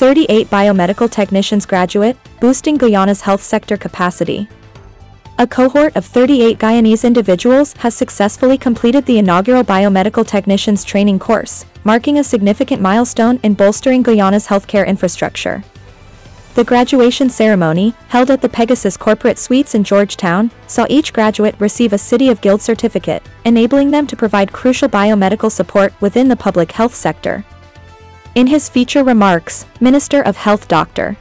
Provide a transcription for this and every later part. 38 biomedical technicians graduate, boosting Guyana's health sector capacity. A cohort of 38 Guyanese individuals has successfully completed the inaugural biomedical technicians training course, marking a significant milestone in bolstering Guyana's healthcare infrastructure. The graduation ceremony, held at the Pegasus Corporate Suites in Georgetown, saw each graduate receive a City of Guild Certificate, enabling them to provide crucial biomedical support within the public health sector. In his feature remarks, Minister of Health Dr.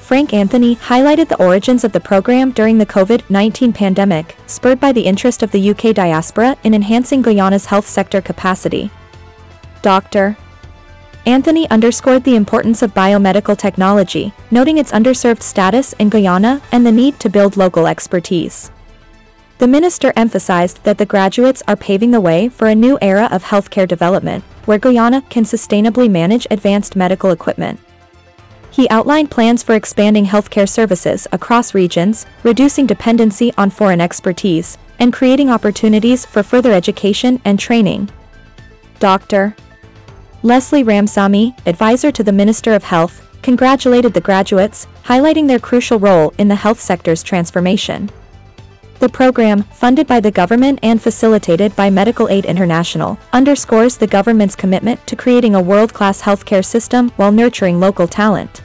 Frank Anthony highlighted the origins of the program during the COVID-19 pandemic, spurred by the interest of the UK diaspora in enhancing Guyana's health sector capacity. Dr. Anthony underscored the importance of biomedical technology, noting its underserved status in Guyana and the need to build local expertise. The minister emphasized that the graduates are paving the way for a new era of healthcare development, where Guyana can sustainably manage advanced medical equipment. He outlined plans for expanding healthcare services across regions, reducing dependency on foreign expertise, and creating opportunities for further education and training. Dr. Leslie Ramsammy, advisor to the Minister of Health, congratulated the graduates, highlighting their crucial role in the health sector's transformation. The program, funded by the government and facilitated by Medical Aid International, underscores the government's commitment to creating a world-class healthcare system while nurturing local talent.